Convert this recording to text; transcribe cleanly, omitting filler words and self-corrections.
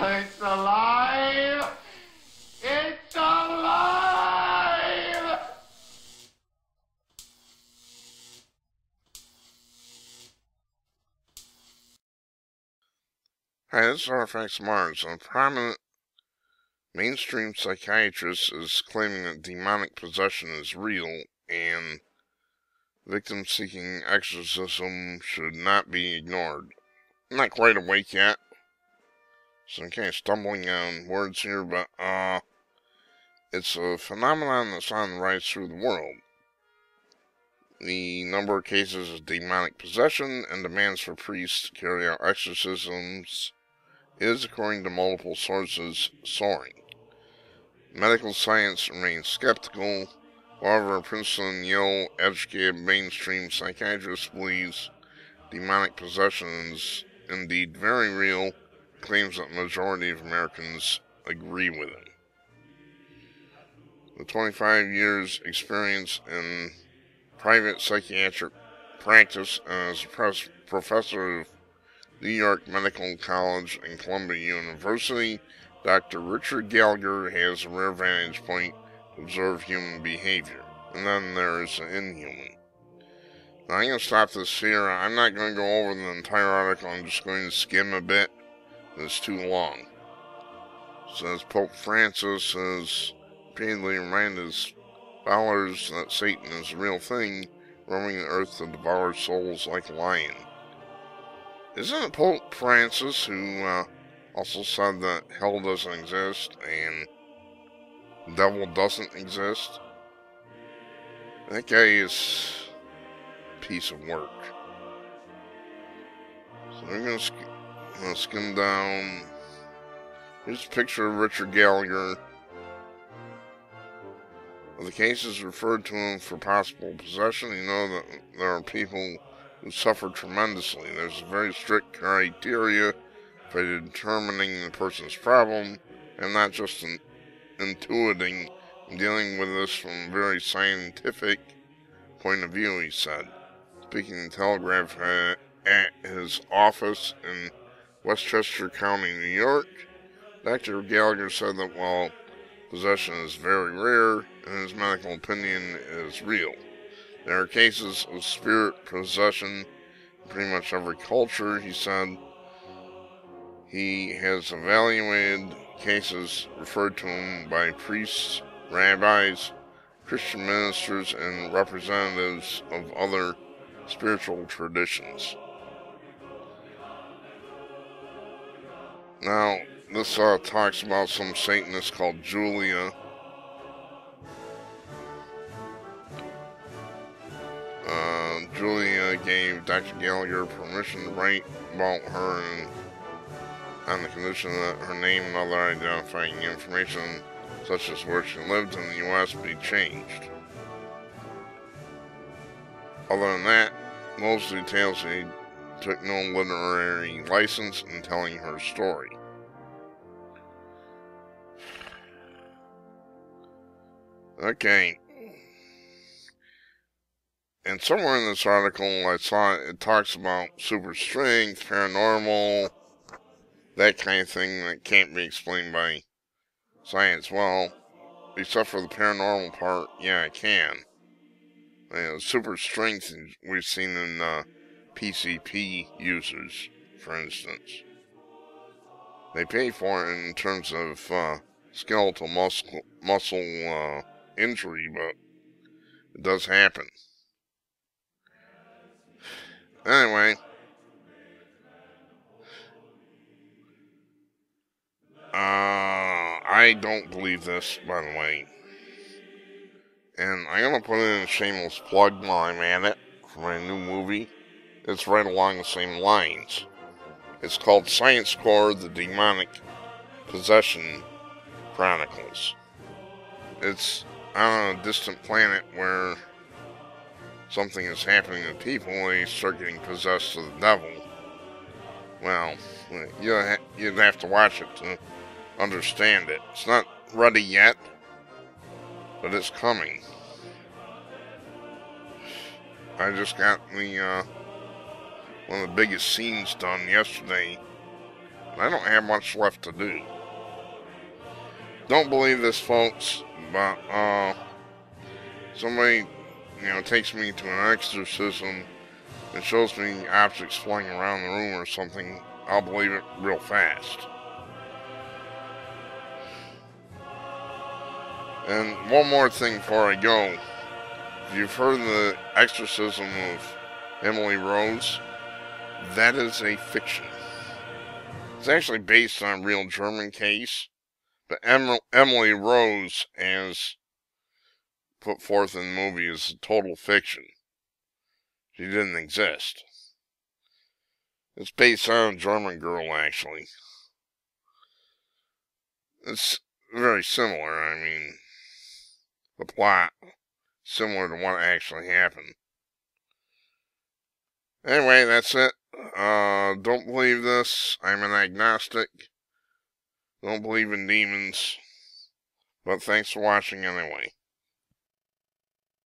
It's alive! It's alive! Hi, this is Artifacts Mars. A prominent mainstream psychiatrist is claiming that demonic possession is real and victims seeking exorcism should not be ignored. I'm not quite awake yet, so I'm kind of stumbling on words here, but it's a phenomenon that's on the rise through the world. The number of cases of demonic possession and demands for priests to carry out exorcisms is, according to multiple sources, soaring. Medical science remains skeptical. However, a Princeton, Yale educated mainstream psychiatrist believes demonic possession is indeed very real, claims that the majority of Americans agree with him. With 25 years experience in private psychiatric practice and as a professor of New York Medical College and Columbia University, Dr. Richard Gallagher has a rare vantage point observe human behavior. And then there's the inhuman. Now I'm going to stop this here. I'm not going to go over the entire article. I'm just going to skim a bit. It's too long. It says Pope Francis has repeatedly reminded his followers that Satan is a real thing, roaming the earth to devour souls like a lion. Isn't it Pope Francis who also said that hell doesn't exist and the devil doesn't exist? That guy is a piece of work. So we're going to skim down. Here's a picture of Richard Gallagher. Of the cases referred to him for possible possession, you know that there are people who suffer tremendously. There's a very strict criteria for determining the person's problem, and not just an intuiting, dealing with this from a very scientific point of view, he said. Speaking to Telegraph at his office in Westchester County, New York, Dr. Gallagher said that while possession is very rare, in his medical opinion, it is real. There are cases of spirit possession in pretty much every culture, he said. He has evaluated cases referred to him by priests, rabbis, Christian ministers, and representatives of other spiritual traditions. Now, this talks about some Satanist called Julia. Julia gave Dr. Gallagher permission to write about her and on the condition that her name and other identifying information, such as where she lived in the U.S., be changed. Other than that, most details, she took no literary license in telling her story. Okay. And somewhere in this article, I saw it talks about super strength, paranormal, that kind of thing that can't be explained by science. Well, except for the paranormal part, yeah, it can. You know, super strength we've seen in PCP users, for instance. They pay for it in terms of skeletal muscle injury, but it does happen. Anyway. I don't believe this, by the way. And I'm going to put in a shameless plug while I'm at it for my new movie. It's right along the same lines. It's called Science Corps: The Demonic Possession Chronicles. It's on a distant planet where something is happening to people and they start getting possessed of the devil. Well, you'd have to watch it to understand it. It's not ready yet, but it's coming. I just got one of the biggest scenes done yesterday I don't have much left to do. Don't believe this, folks, but somebody, takes me to an exorcism and shows me objects flying around the room or something, I'll believe it real fast. And one more thing before I go. You've heard the exorcism of Emily Rose. That is a fiction. It's actually based on a real German case, but Emily Rose, as put forth in the movie, is a total fiction. She didn't exist. It's based on a German girl, actually. It's very similar, I mean, the plot, similar to what actually happened. Anyway, that's it. Don't believe this. I'm an agnostic. Don't believe in demons. But thanks for watching anyway.